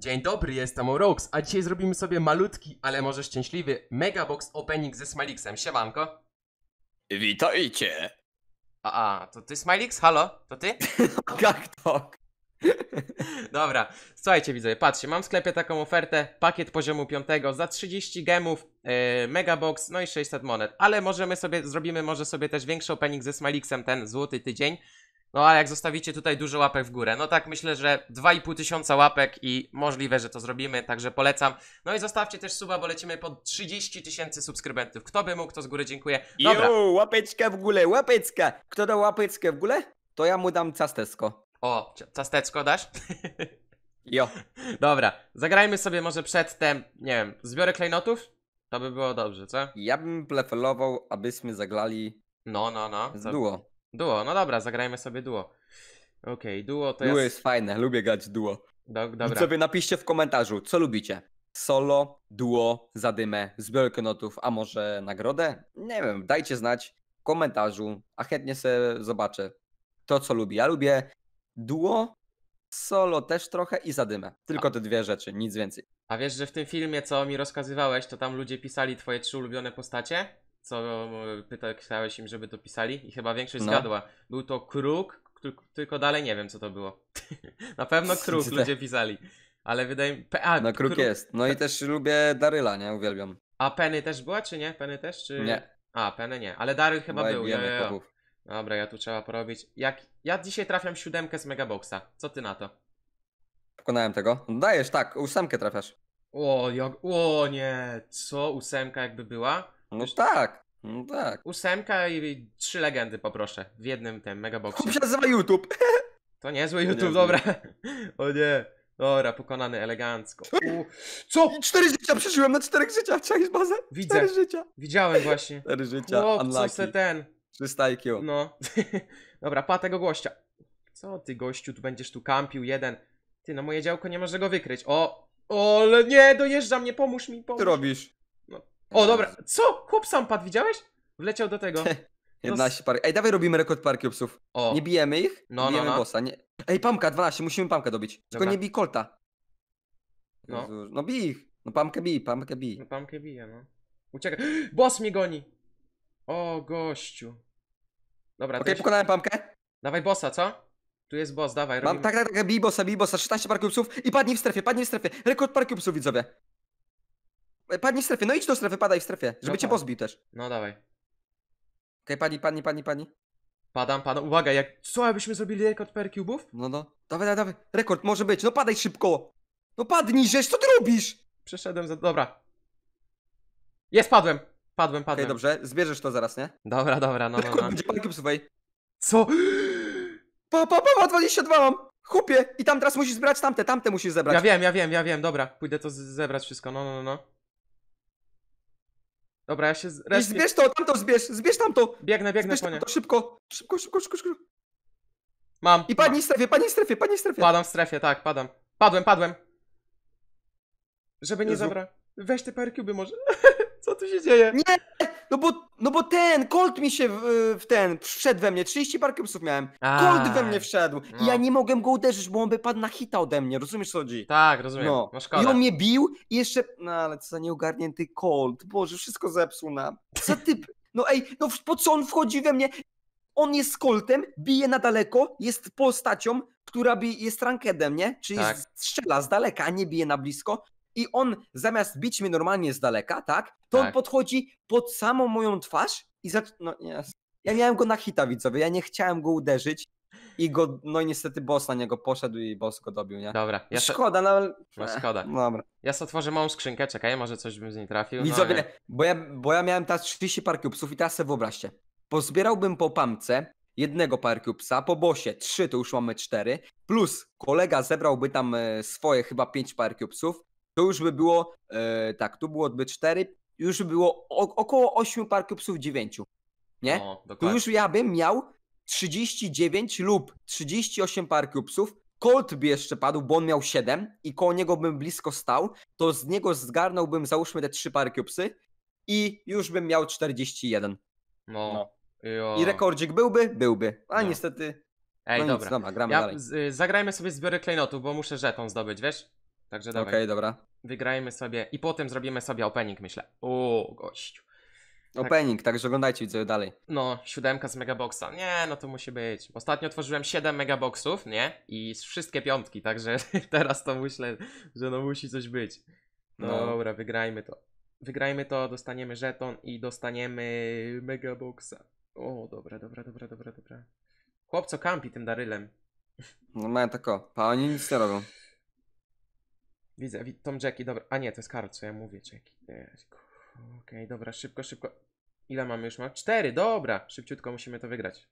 Dzień dobry, jestem Aureox, a dzisiaj zrobimy sobie malutki, ale może szczęśliwy Megabox Opening ze SmileXem. Siemanko. Witajcie. To ty SmileX? Halo? To ty? Jak to? Dobra, słuchajcie widzowie, patrzcie, mam w sklepie taką ofertę, pakiet poziomu 5 za 30 gemów, Megabox, no i 600 monet. Ale możemy sobie, zrobimy też większy opening ze SmileXem, ten złoty tydzień. No ale jak zostawicie tutaj dużo łapek w górę, no tak myślę, że 2500 łapek i możliwe, że to zrobimy, także polecam. No i zostawcie też suba, bo lecimy pod 30 000 subskrybentów. Kto by mógł, to z góry dziękuję. Dobra. Yo, łapeczkę w górę, łapeczkę! Kto da łapeczkę w górę, to ja mu dam ciasteczko. O, ciasteczko dasz? Jo. Dobra, zagrajmy sobie może przedtem, nie wiem, zbiorę klejnotów? To by było dobrze, co? Ja bym plefelował, abyśmy zagrali... Duo. Duo, no dobra, zagrajmy sobie duo. Okej, duo to jest... Duo jest fajne, lubię grać duo. Dobra. Sobie napiszcie w komentarzu, co lubicie. Solo, duo, zadymę, zbiorkę notów, a może nagrodę? Nie wiem, dajcie znać w komentarzu, a chętnie sobie zobaczę to, co lubię. Ja lubię duo, solo też trochę i zadymę. Tylko te dwie rzeczy, nic więcej. A wiesz, że w tym filmie, co mi rozkazywałeś, to tam ludzie pisali twoje 3 ulubione postacie? Co pytałeś im, żeby to pisali i chyba większość zgadła. Był to Kruk, tylko dalej nie wiem, co to było. Na pewno Kruk ludzie pisali, ale wydaje mi... no Kruk jest, no i też lubię Daryla, nie? Uwielbiam. A Penny też była, czy nie? Penny też, czy... Nie. A, Penny nie, ale Daryl chyba był. Dobra, ja tu trzeba porobić. Ja dzisiaj trafiam 7 z Megaboxa, co ty na to? Pokonałem tego? Dajesz, tak, 8 trafiasz. O nie, co? 8 jakby była? No tak, no tak. 8 i 3 legendy poproszę w jednym tym megaboxie. To się nazywa YouTube. To niezły YouTube, nie, dobra. O nie, dobra, pokonany elegancko. Co? 4 życia przeżyłem, na 4 życia, cześć bazę. Widzę. 4 życia. Widziałem właśnie. 4 życia, unlucky. Co ten? 300 IQ. No. Dobra, pa tego gościa. Co ty gościu, tu będziesz tu kampił jeden. Ty, no moje działko nie może go wykryć. O, ale nie, dojeżdżam, nie, pomóż mi, pomóż. Co ty robisz? O dobra, co? Chłop sam padł, widziałeś? Wleciał do tego. 11 par... Ej, dawaj robimy rekord parki psów. Nie bijemy ich, bijemy bossa. Nie... Ej, pamka, 12, musimy pamkę dobić. Tylko nie bij Colta. No. No bij ich. No pamkę bij. No pamkę bije, no. Uciekaj. Boss mnie goni. O, gościu. Dobra, okej, pokonałem pamkę. Dawaj bossa, co? Tu jest boss, dawaj. Robimy... Tak, bij bossa, 16 parki psów i padnij w strefie. Rekord parki psów, widzowie. Padnij w strefie, no idź do strefy, padaj w strefie, żeby cię boss bił też. No dawaj. Okej, padnij. Padam, uwaga, co, abyśmy zrobili rekord per cubów? No, dawaj, rekord może być, no padaj szybko. No padnij, żeś, co ty robisz? Przeszedłem za, dobra. Jest, padłem. Okej, dobrze, zbierzesz to zaraz, nie? Dobra, rekord będzie per cubów, słuchaj. Co? Pa, 22 mam. Chłopie, i tam teraz musisz zbrać tamte musisz zebrać. Ja wiem, dobra, pójdę to zebrać wszystko, no. Dobra, ja się... Zbierz to, zbierz tamto. Biegnę, zbierz tamto, szybko. Mam. I padnij w strefie, padnij w strefie. Padam w strefie, tak, padłem. Żeby nie zabrać. Weź te parkuby może. Co tu się dzieje? Nie, no bo ten Colt mi się wszedł we mnie, 30 parkubsów miałem. Colt we mnie wszedł i ja nie mogłem go uderzyć, bo on by padł na hita ode mnie, rozumiesz co chodzi? Tak, rozumiem, no szkoda. I on mnie bił i jeszcze, no ale co za nieugarnięty Colt, boże, wszystko zepsuł nam. Co typ, no ej, no po co on wchodzi we mnie? On jest Coltem, bije na daleko, jest postacią, która jest rankedem, nie? Czyli strzela z daleka, a nie bije na blisko. I on zamiast bić mnie normalnie z daleka, tak? On podchodzi pod samą moją twarz i zaczyna... Ja miałem go na hita, widzowie, ja nie chciałem go uderzyć i go, no niestety boss na niego poszedł i boss go dobił, nie? Dobra. Szkoda, no ale... No szkoda. Dobra. Ja sobie otworzę małą skrzynkę, czekaj, może coś bym z niej trafił. Widzowie, no, bo ja miałem teraz 30 parkubsów i teraz sobie wyobraźcie. Pozbierałbym po pamce jednego parkubsa, po bossie 3, to już mamy 4, plus kolega zebrałby tam swoje chyba 5 parkubsów. To już by było, tu byłoby 4, już by było około 8 parkubsów, 9, nie? To już ja bym miał 39 lub 38 parkubsów, Colt by jeszcze padł, bo on miał 7 i koło niego bym blisko stał, to z niego zgarnąłbym załóżmy te 3 parkubsy i już bym miał 41. I rekordzik byłby, a niestety... Ej, dobra, nic, zagrajmy sobie zbiory klejnotów, bo muszę żeton zdobyć, wiesz? Także dawaj. Okej, dobra. Wygrajmy sobie i potem zrobimy sobie opening, myślę. O, gościu. Tak. Opening, także oglądajcie, widzę dalej. No, 7 z megaboxa. Nie, no to musi być. Ostatnio otworzyłem 7 megaboxów, nie? I wszystkie 5, także teraz to myślę, że no musi coś być. Dobra, wygrajmy to. Wygrajmy to, dostaniemy żeton i dostaniemy megaboxa. O, dobra. Chłop, co kampi tym Darylem? No mają tako, a oni nic nie robią. Widzę, Tom Jackie, dobra. A nie, to jest Karl, co ja mówię, Jackie. Okej, dobra, szybko. Ile mamy już? 4, dobra. Szybciutko musimy to wygrać.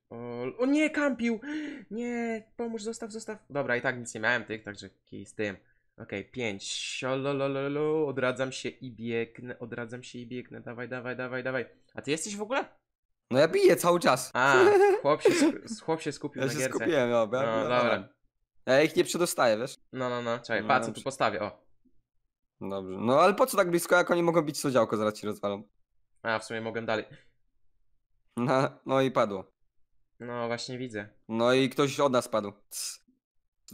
O nie, kampił! Nie, pomóż, zostaw. Dobra, i tak nic nie miałem tych, także kij z tym. Okej, 5. Odradzam się i biegnę. Dawaj. A ty jesteś w ogóle? No ja biję cały czas. A, chłop się skupił na gierce. Ja się skupiłem, dobra. Ja ich nie przedostaję, wiesz? No, czekaj, patrz, co tu postawię, o. Dobrze, no ale po co tak blisko, jak oni mogą bić co działko, zaraz ci rozwalą. A, w sumie mogę dalej. No i padło. No właśnie widzę. No i ktoś od nas padł.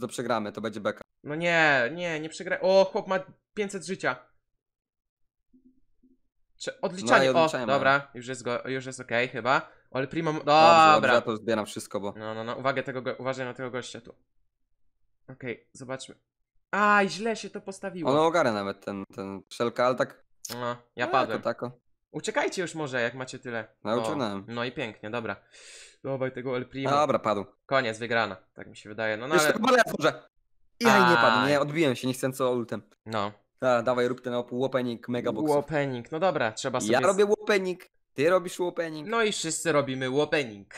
To przegramy, to będzie beka. No nie przegraj. O, chłop ma 500 życia. Odliczanie, no, o, dobra, już jest okej, chyba. Ale Primo, dobra. Dobrze, ja to zbieram wszystko, bo... No, uważaj na tego gościa tu. Okej, zobaczmy. Aj, źle się to postawiło. Ono ogarnia nawet ten szelka, ale tak... No, ja padłem. Tako. Uciekajcie już może, jak macie tyle. No, ucieknąłem. No i pięknie, dobra. Dawaj tego El Primo. Dobra, padł. Koniec, wygrana, tak mi się wydaje. No, no ale... Ja nie padłem, nie, odbiłem się, nie chcę co ultem. No. Dawaj, rób ten opening megabox. Opening, no dobra, trzeba sobie... Ja robię opening, ty robisz opening. No i wszyscy robimy opening.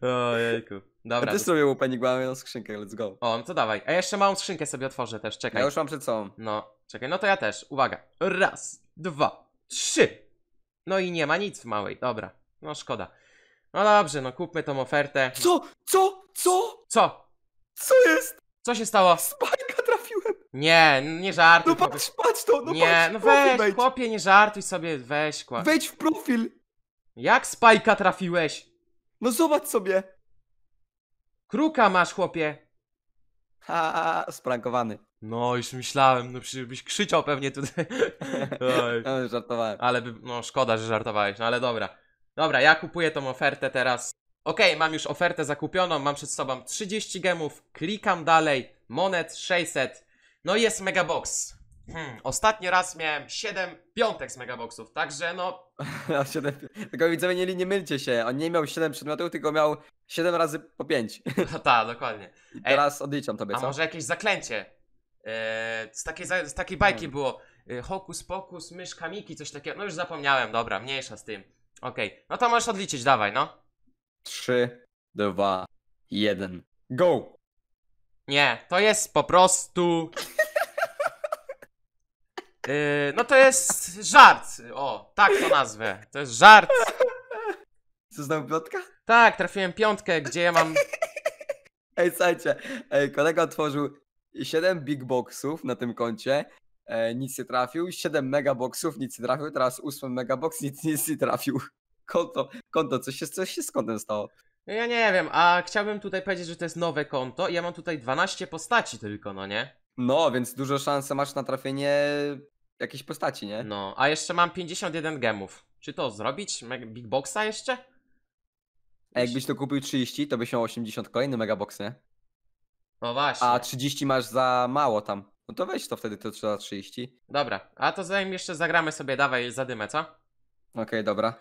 Ojejku. Dobra. Ja też sobie opening, bo mam jedną skrzynkę, let's go. O, no to dawaj. A jeszcze małą skrzynkę sobie otworzę też, czekaj. Ja już mam przed sobą. No, czekaj, no to ja też. Uwaga. 1, 2, 3. No i nie ma nic w małej, dobra. No szkoda. No dobrze, no kupmy tą ofertę. Co? Co jest? Co się stało? Spike'a trafiłem. Nie żartuj. No patrz to, no nie, patrz. No weź, chłopie, nie żartuj sobie, weź kład. Wejdź w profil. Jak Spike'a trafiłeś? No zobacz sobie. Kruka masz, chłopie. Ha, sprankowany. No już myślałem, no przecież byś krzyczał pewnie tutaj. No żartowałem. Ale no szkoda, że żartowałeś, no ale dobra. Dobra, ja kupuję tą ofertę teraz. Okej, mam już ofertę zakupioną, mam przed sobą 30 gemów, klikam dalej, monet 600. No i jest megabox. Ostatni raz miałem 7 piątek z megaboxów, także no... Tylko widzowie, nie mylcie się, on nie miał 7 przedmiotów, tylko miał 7 razy po 5. Tak, dokładnie. Ej, teraz odliczam tobie, co? A może jakieś zaklęcie? Z takiej bajki było hokus pokus, myszka Miki, coś takiego, no już zapomniałem, dobra, mniejsza z tym. Okej, no to możesz odliczyć, dawaj, no. 3, 2, 1, go! Nie, to jest po prostu... no to jest żart, o, tak to nazwę, to jest żart. Co, znowu piątka? Tak, trafiłem piątkę, gdzie ja mam... Ej, słuchajcie, kolega otworzył 7 big boxów na tym koncie, nic nie trafił, 7 megaboxów, nic nie trafił, teraz 8 megabox, nic nie trafił. Konto, coś się z kontem stało? Ja nie wiem, a chciałbym tutaj powiedzieć, że to jest nowe konto i ja mam tutaj 12 postaci tylko, no nie? No, więc dużo szansę masz na trafienie jakiejś postaci, nie? No, a jeszcze mam 51 gemów. Czy to zrobić? Big Boxa jeszcze? A jakbyś to kupił 30, to byś miał 80 kolejny megabox, nie? No właśnie. A 30 masz za mało tam. No to weź to wtedy, to trzeba 30. Dobra, a to zanim jeszcze zagramy sobie, dawaj zadymę, co? Okej, dobra.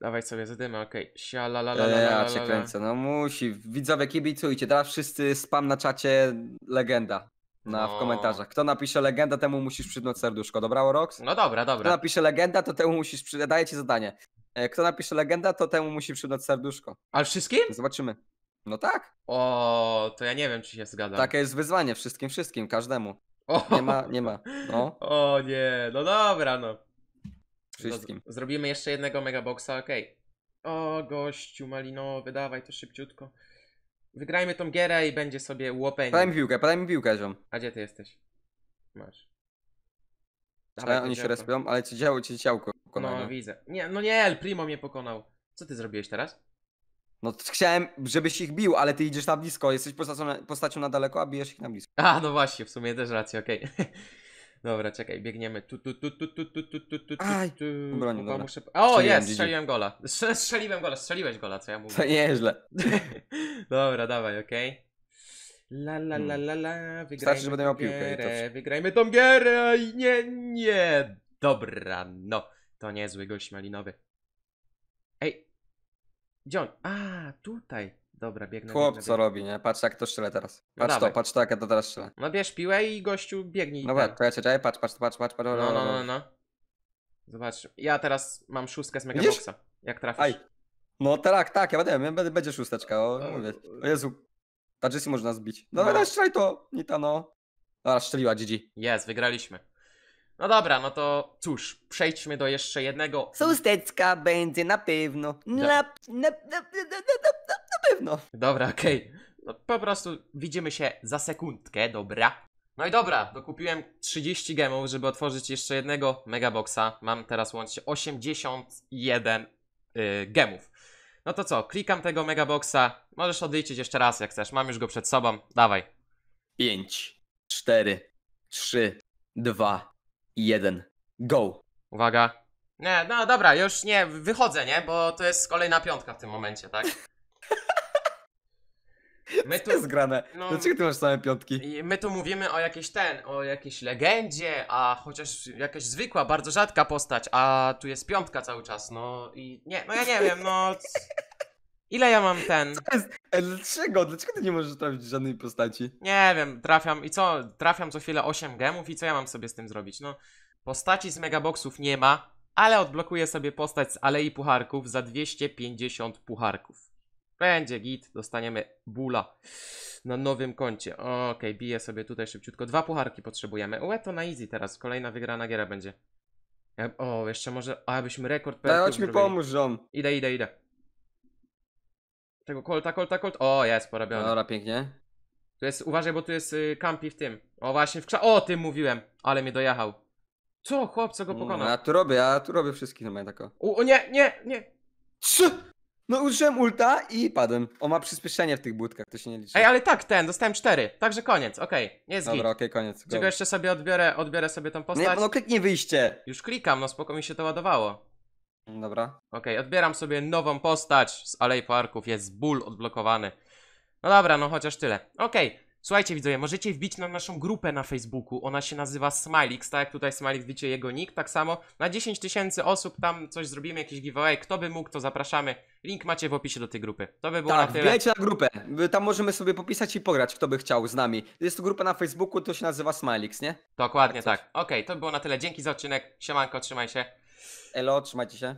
Dawaj sobie zadymę, okej. Ja cię kręcę, no musi. Widzowie, kibicujcie, teraz wszyscy spam na czacie legenda. W komentarzach. Kto napisze legenda, temu musisz przytnąć serduszko. Dobra, Aureox? No dobra. Kto napisze legenda, to temu musisz przytnąć... Daję ci zadanie. Kto napisze legenda, to temu musi przytnąć serduszko. Ale wszystkim? Zobaczymy. No tak. O, to ja nie wiem, czy się zgadzam. Takie jest wyzwanie. Wszystkim. Każdemu. O. Nie ma. No. O nie. No dobra, no. Wszystkim. Zrobimy jeszcze jednego megaboxa, okej. O, gościu malinowy. Dawaj to szybciutko. Wygrajmy tą gierę i będzie sobie łopenie. Podaj mi piłkę, ziom. A gdzie ty jesteś? Masz. Dawaj, oni się respią, ale cię ciałko pokonało. No widzę. Nie, El Primo mnie pokonał. Co ty zrobiłeś teraz? No chciałem, żebyś ich bił, ale ty idziesz na blisko, jesteś postacią na daleko, a bijesz ich na blisko. A, no właśnie, w sumie też rację, okej. Dobra, czekaj, biegniemy. O, jest, strzeliłem gola. Strzeliłeś gola, co ja mówię. To nieźle. Dobra, dawaj, okej. Wystarczy, że będę miał piłkę. Wygrajmy tą gierę. Nie. Dobra, no. To niezły gość malinowy. Ej. Gdzie on? A, tutaj. Dobra, biegnę. Chłop co robi, nie? Patrz jak to strzela teraz. Patrz to, patrz tak, jak to teraz strzela. No bierz piłę i gościu biegnie. No tak, to ja czekaj, patrz. No. Zobacz, ja teraz mam szóstkę z Megaboxa. Jak trafisz? No tak, ja będzie szósteczka, o mówię. O Jezu. Ta Jesse może nas bić. Dobra, strzelaj to, Nita, no. Dobra, strzeliła Gigi. Jest, wygraliśmy. No dobra, no to cóż, przejdźmy do jeszcze jednego. Szósteczka będzie na pewno. Na pewno. Dobra, okej. No, po prostu widzimy się za sekundkę, dobra. No i dobra, dokupiłem 30 gemów, żeby otworzyć jeszcze jednego megaboxa. Mam teraz łącznie 81 gemów. No to co, klikam tego megaboxa. Możesz odliczyć jeszcze raz jak chcesz, mam już go przed sobą, dawaj. 5, 4, 3, 2, 1, go. Uwaga. Nie, no dobra, już nie, wychodzę, nie? Bo to jest kolejna piątka w tym momencie, tak? My tu... jest grane. No, dlaczego ty masz same piątki? My tu mówimy o jakiejś legendzie, a chociaż jakaś zwykła, bardzo rzadka postać, a tu jest piątka cały czas, no i nie, no ja nie wiem, no... Ile ja mam ten... Co jest? Dlaczego? Dlaczego ty nie możesz trafić żadnej postaci? Nie wiem, trafiam i co? Trafiam co chwilę 8 gemów i co ja mam sobie z tym zrobić? No, postaci z megaboxów nie ma, ale odblokuję sobie postać z Alei Pucharków za 250 pucharków. Będzie git, dostaniemy bula na nowym koncie. Okej, biję sobie tutaj szybciutko. 2 pucharki potrzebujemy. Ue, to na easy teraz, kolejna wygrana giera będzie. O, jeszcze może... A, byśmy rekord... Chodź mi pomóż, żon. Idę. Tego Colta. O, jest porobiony. Dobra, pięknie. Tu jest, uważaj, bo tu jest kampi w tym. O, właśnie w O tym mówiłem, ale mnie dojechał. Co, chłop, co go pokonał? Ja tu robię wszystkich na tak. O nie. Co? No użyłem ulta i padłem. On ma przyspieszenie w tych budkach, to się nie liczy. Ej, ale tak, dostałem 4, także koniec, okej, nie zginę. Dobra, okej, koniec. Czego jeszcze sobie odbiorę sobie tą postać. Nie, no kliknij wyjście. Już klikam, no spoko mi się to ładowało. Dobra. Okej, odbieram sobie nową postać z Alei Pucharków, jest ból odblokowany. No dobra, no chociaż tyle. Okej, słuchajcie widzowie, możecie wbić na naszą grupę na Facebooku, ona się nazywa SmileX, tak jak tutaj SmileX widzicie jego nick, tak samo. Na 10 tysięcy osób tam coś zrobimy, jakiś giveaway, kto by mógł to zapraszamy. Link macie w opisie do tej grupy. To by było na tyle. Wbijajcie na grupę, tam możemy sobie popisać i pograć, kto by chciał z nami. Jest to grupa na Facebooku, to się nazywa SmileX, nie? Dokładnie tak. Okej, to by było na tyle, dzięki za odcinek, siemanko, trzymaj się. Elo, trzymajcie się.